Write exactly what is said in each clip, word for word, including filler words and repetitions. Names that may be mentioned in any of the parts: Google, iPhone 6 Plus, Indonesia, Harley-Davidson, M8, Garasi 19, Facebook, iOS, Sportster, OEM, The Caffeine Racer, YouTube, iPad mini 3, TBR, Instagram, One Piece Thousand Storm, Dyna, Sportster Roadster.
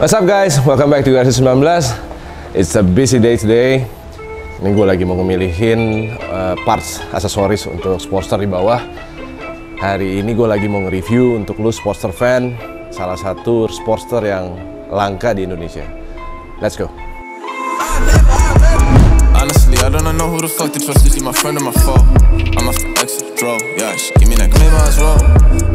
What's up guys, welcome back to Garasi nineteen. It's a busy day today. Ini gue lagi mau memilihin uh, parts, aksesoris untuk Sportster di bawah. Hari ini gue lagi mau nge-review untuk lu Sportster fan, salah satu Sportster yang langka di Indonesia. Let's go. Honestly, I don't know who the fuck to trust. This is my friend and my foe. I'm a exit draw. Yeah, she give me that claim as well.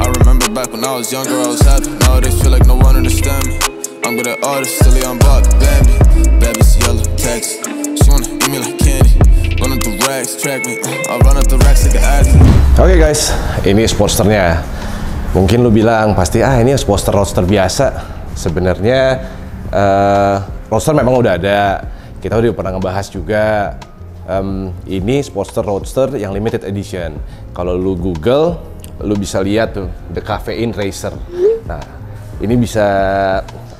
I remember back when I was younger, I was happy. Nowadays feel like no one understand me. I'm good at all the silly, I'm bought baby. Baby's yellow text. She wanna eat me like candy. Run up the racks, track me. I'll run up the racks like an athlete. Oke guys, ini Sportsternya. Mungkin lu bilang pasti, ah ini Sportster Roadster biasa. Sebenarnya uh, Roadster memang udah ada. Kita udah pernah ngebahas juga. Um, ini Sportster Roadster yang limited edition. Kalau lu Google, lu bisa lihat tuh The Caffeine Racer. Nah, ini bisa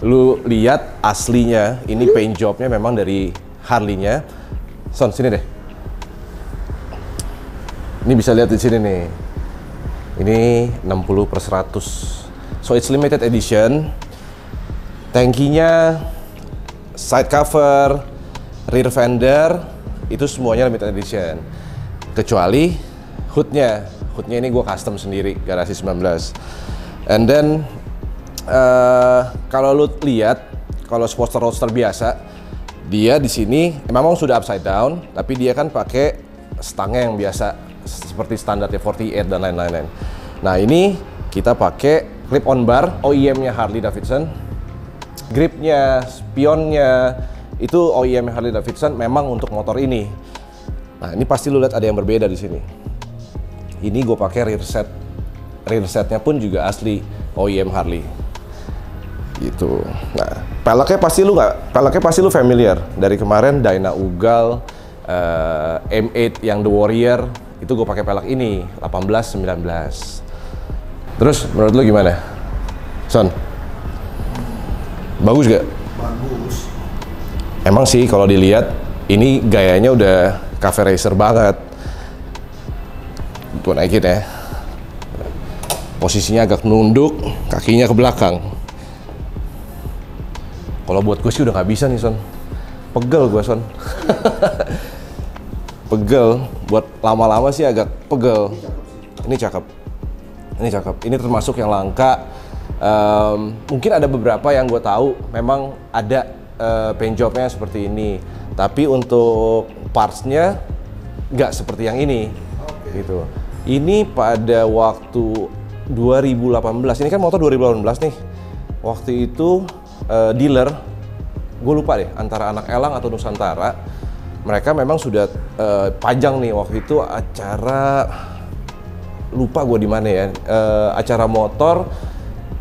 lu lihat aslinya, ini paint jobnya memang dari Harley-nya. Son, sini deh. Ini bisa lihat di sini nih. Ini enam puluh per seratus. So it's limited edition. Tangkinya, side cover, rear fender, itu semuanya limited edition. Kecuali hoodnya. Hoodnya ini gua custom sendiri, Garasi nineteen. And then Uh, kalau lu lihat, kalau Sportster Roadster biasa, dia di sini memang sudah upside down, tapi dia kan pakai stangnya yang biasa seperti standarnya empat puluh delapan dan lain-lain. Nah ini kita pakai clip-on bar O E M-nya Harley-Davidson, gripnya, spionnya itu O E M Harley-Davidson memang untuk motor ini. Nah ini pasti lu lihat ada yang berbeda di sini. Ini gue pakai rear set, rear setnya pun juga asli O E M Harley. Gitu. Nah, peleknya pasti lu nggak, peleknya pasti lu familiar dari kemarin Dyna ugal uh, M eight yang The Warrior itu gue pakai pelek ini delapan belas sembilan belas. Terus menurut lu gimana, Son? Bagus gak? Bagus. Emang sih kalau dilihat ini gayanya udah cafe racer banget. Gue naikin ya. Posisinya agak menunduk, kakinya ke belakang. Kalau buat gue sih udah nggak bisa nih, Son. Pegel gue, Son. Pegel. Buat lama-lama sih agak pegel. Ini cakep. Ini cakep. Ini termasuk yang langka. Um, mungkin ada beberapa yang gue tahu memang ada uh, paint jobnya seperti ini. Tapi untuk parts-nya nggak seperti yang ini. Okay. Gitu. Ini pada waktu dua ribu delapan belas. Ini kan motor dua ribu delapan belas nih. Waktu itu Uh, dealer, gue lupa deh antara Anak Elang atau Nusantara, mereka memang sudah uh, pajang nih waktu itu acara, lupa gue di mana ya, uh, acara motor,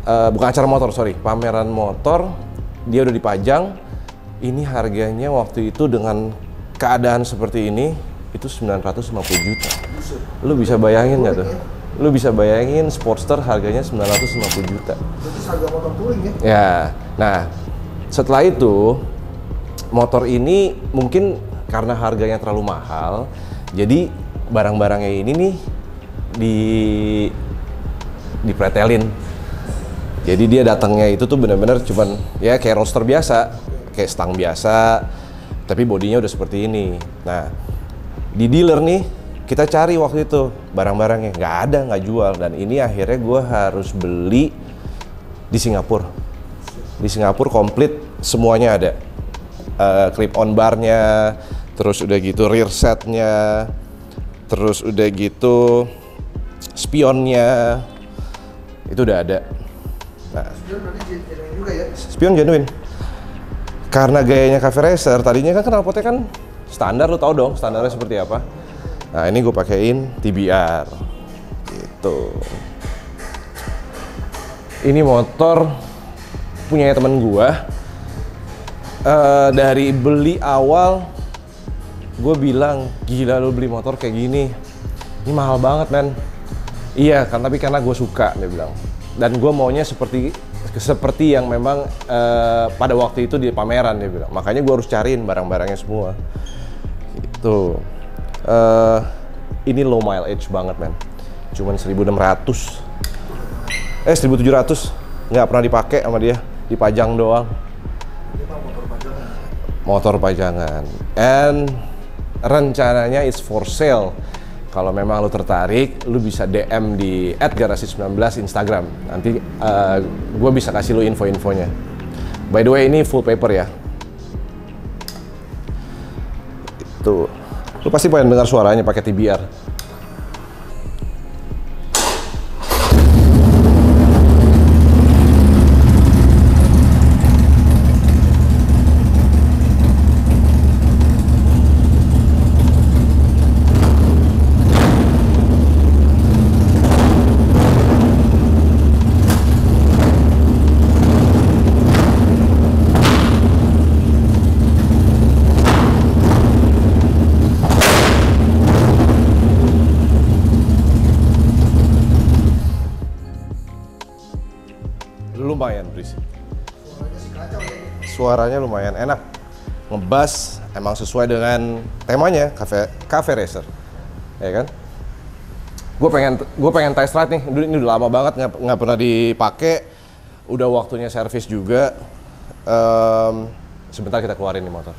uh, bukan acara motor sorry, pameran motor, dia udah dipajang. Ini harganya waktu itu dengan keadaan seperti ini itu sembilan ratus lima puluh juta. Lu bisa bayangin nggak tuh? Lu bisa bayangin Sportster harganya sembilan ratus lima puluh juta. Itu harga motor touring ya? Ya. Nah, setelah itu motor ini mungkin karena harganya terlalu mahal, jadi barang-barangnya ini nih di dipretelin. Jadi dia datangnya itu tuh benar-benar cuman ya kayak roadster biasa, kayak stang biasa, tapi bodinya udah seperti ini. Nah, di dealer nih kita cari waktu itu barang-barangnya, nggak ada, nggak jual. Dan ini akhirnya gue harus beli di Singapura. Di Singapura komplit semuanya ada. Uh, clip-on barnya, terus udah gitu rear setnya, terus udah gitu spionnya, itu udah ada. Nah, spion berarti genuine juga ya? Spion genuine. Karena gayanya cafe racer, tadinya kan knalpotnya kan standar, lu tau dong standarnya seperti apa. Nah ini gue pakein T B R gitu. Ini motor punya temen gue. Uh, dari beli awal gue bilang gila lo beli motor kayak gini, ini mahal banget men. Iya kan, tapi karena gue suka dia bilang, dan gue maunya seperti seperti yang memang uh, pada waktu itu di pameran dia bilang. Makanya gue harus cariin barang-barangnya semua gitu. Uh, ini low mileage banget men, cuman seribu enam ratus eh seribu tujuh ratus, nggak pernah dipakai sama dia, dipajang doang. motor pajangan, and rencananya is for sale. Kalau memang lo tertarik, lo bisa D M di at garasi nineteen Instagram. Nanti uh, gue bisa kasih lo info-infonya. By the way, ini full paper ya. Tuh, lo pasti pengen dengar suaranya pakai T B R. Lumayan berisik. Suaranya lumayan enak, ngebass, emang sesuai dengan temanya, cafe, cafe racer, ya kan? Gue pengen, gue pengen test ride nih, ini udah lama banget nggak nggak pernah dipakai, udah waktunya servis juga. Um, sebentar kita keluarin nih motor.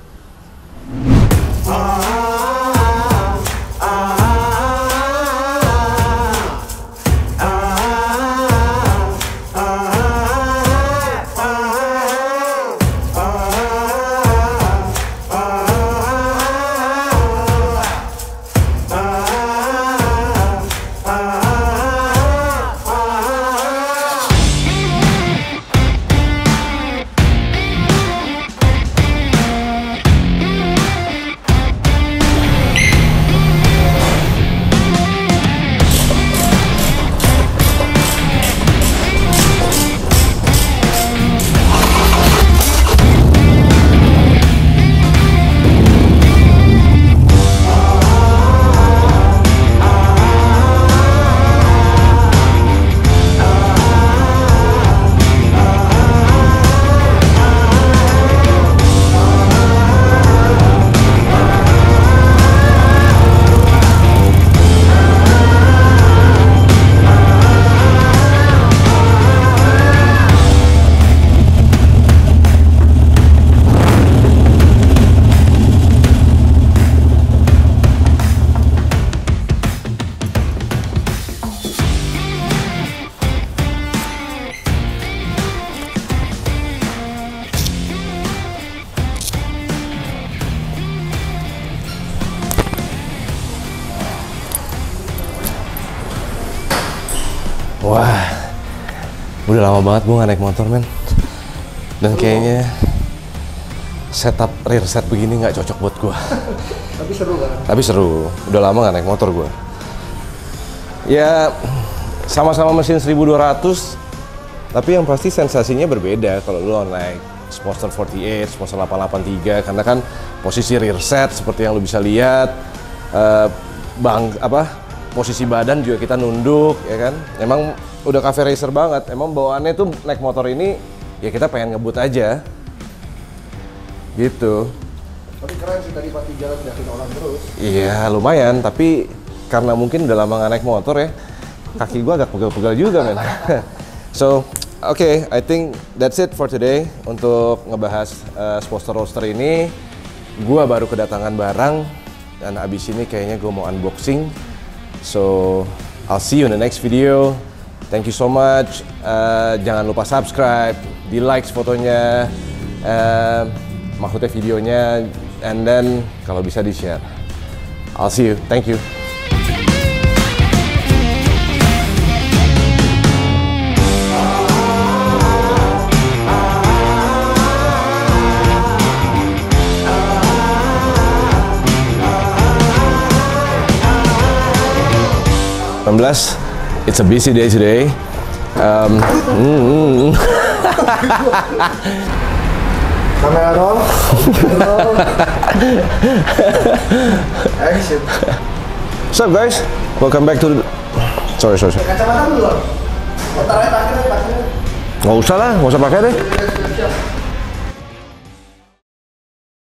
Wah, udah lama banget gue gak naik motor, men. Dan kayaknya setup rear set begini gak cocok buat gue. Tapi seru kan? Tapi seru, udah lama gak naik motor gue. Ya, sama-sama mesin seribu dua ratus, tapi yang pasti sensasinya berbeda kalau lu naik Sportster empat puluh delapan, Sportster delapan delapan tiga, karena kan posisi rear set seperti yang lu bisa lihat, uh, bang, apa? posisi badan juga kita nunduk, ya kan? Emang udah cafe racer banget, emang bawaannya tuh naik motor ini, ya kita pengen ngebut aja. Gitu. Tapi keren sih tadi pasti jalan yakin orang terus. Iya, lumayan, tapi karena mungkin udah lama gak naik motor ya, kaki gua agak pegal-pegal juga, men. So, oke, okay, I think that's it for today. Untuk ngebahas uh, Sportster Roadster ini, gua baru kedatangan barang, dan abis ini kayaknya gua mau unboxing. So, I'll see you in the next video. Thank you so much. Uh, jangan lupa subscribe, di like fotonya, uh, maksudnya videonya, and then kalau bisa di share. I'll see you. Thank you. It's a busy day today. Um, mm, mm. Camera roll, roll. Action. What's up, guys? Welcome back to. The... Sorry, sorry. sorry. Nggak usah lah, nggak usah pakai deh.